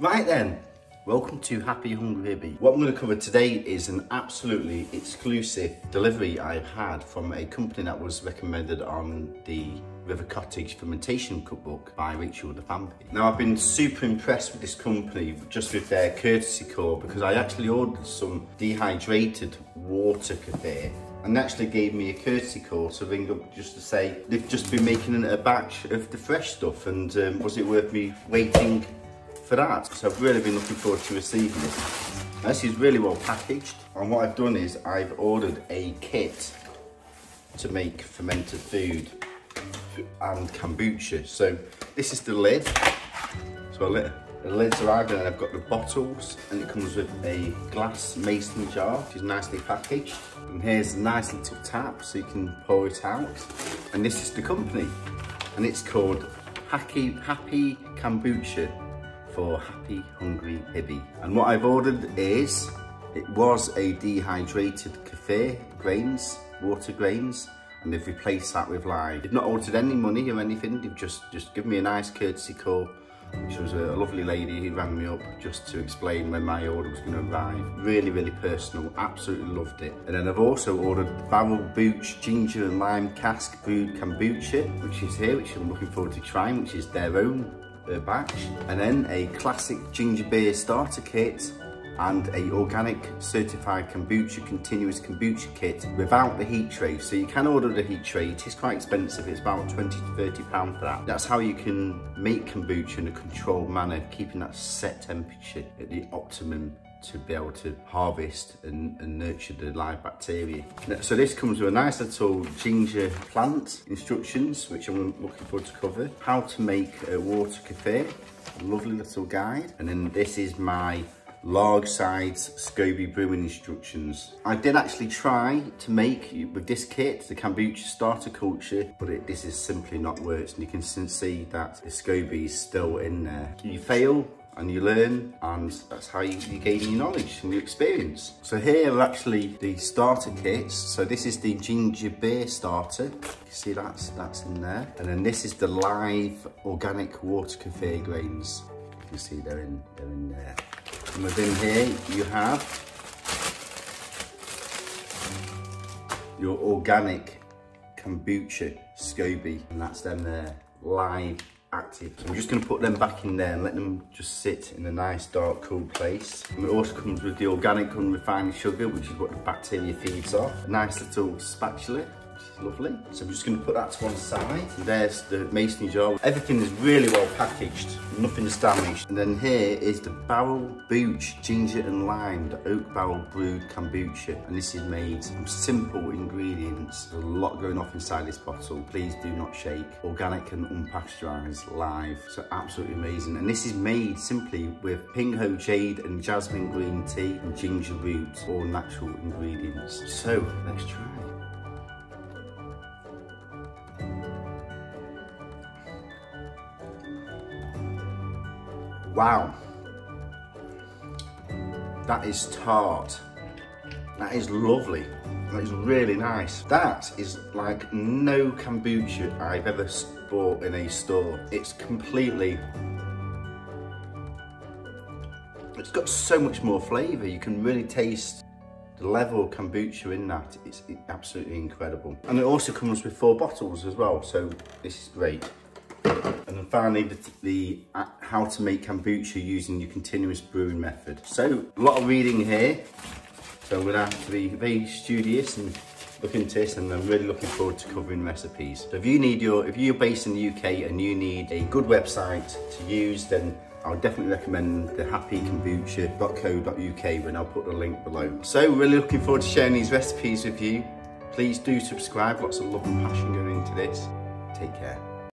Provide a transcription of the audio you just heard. Right then, welcome to Happy Hungry Hibby. What I'm going to cover today is an absolutely exclusive delivery I had from a company that was recommended on the River Cottage fermentation cookbook by Rachel DeFampi. Now, I've been super impressed with this company just with their courtesy call, because I actually ordered some dehydrated water kefir and actually gave me a courtesy call to ring up just to say they've just been making a batch of the fresh stuff and was it worth me waiting for that. So I've really been looking forward to receiving this. Now, this is really well packaged, and what I've done is I've ordered a kit to make fermented food and kombucha. So this is the lid. So the lid's arrived, and then I've got the bottles, and it comes with a glass mason jar, which is nicely packaged. And here's a nice little tap, so you can pour it out. And this is the company, and it's called Happy Kombucha for Happy Hungry Hibby. And what I've ordered is, it was a dehydrated kefir grains, water grains, and they've replaced that with lye. They've not altered any money or anything, they've just given me a nice courtesy call, which was a lovely lady who rang me up just to explain when my order was going to arrive. Really, really personal, absolutely loved it. And then I've also ordered the Barrel Booch ginger and lime cask brewed kombucha, which is here, which I'm looking forward to trying, which is their own batch. And then a classic ginger beer starter kit, and a organic certified kombucha, continuous kombucha kit without the heat tray. So you can order the heat tray, it is quite expensive, it's about £20 to £30 for that. That's how you can make kombucha in a controlled manner, keeping that set temperature at the optimum to be able to harvest and nurture the live bacteria. So this comes with a nice little ginger plant instructions, which I'm looking forward to cover. How to make a water kefir, a lovely little guide. And then this is my large size SCOBY brewing instructions. I did actually try to make, with this kit, the kombucha starter culture, but this is simply not worked, and you can see that the SCOBY is still in there. You fail and you learn, and that's how you gain your knowledge and your experience. So here are actually the starter kits. So this is the ginger beer starter. You can see that's in there. And then this is the live organic water kefir grains. You can see they're in there. And within here you have your organic kombucha SCOBY, and that's them there, live, active. So I'm just going to put them back in there and let them just sit in a nice dark cool place. And it also comes with the organic unrefined sugar, which is what the bacteria feeds off. A nice little spatula, which is lovely. So I'm just going to put that to one side. And there's the mason jar. Everything is really well packaged, nothing's damaged. And then here is the Barrel Booch ginger and lime, the oak barrel brewed kombucha. And this is made from simple ingredients. There's a lot going off inside this bottle. Please do not shake. Organic and unpasteurized, live. So absolutely amazing. And this is made simply with pingho jade and jasmine green tea and ginger root, all natural ingredients. So let's try. Wow, that is tart, that is lovely, that is really nice. That is like no kombucha I've ever bought in a store. It's got so much more flavour, you can really taste the level of kombucha in that. It's absolutely incredible. And it also comes with 4 bottles as well, so this is great. And then finally, the how to make kombucha using your continuous brewing method. So a lot of reading here, so I'm going to have to be very studious and look into this, and I'm really looking forward to covering recipes. So if you're based in the UK and you need a good website to use, then I'll definitely recommend the happykombucha.co.uk, and I'll put the link below. So really looking forward to sharing these recipes with you. Please do subscribe, lots of love and passion going into this. Take care.